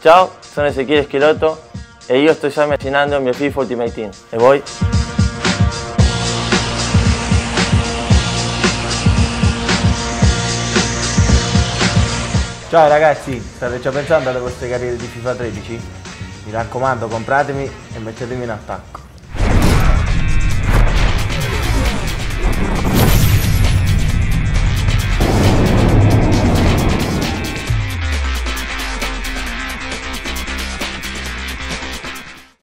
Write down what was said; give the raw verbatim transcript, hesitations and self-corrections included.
Ciao, sono Ezequiel Schilotto e io sto già immaginando il mio FIFA Ultimate Team. E voi? Ciao ragazzi, state già pensando alle vostre carriere di FIFA tredici? Mi raccomando, compratemi e mettetemi in attacco.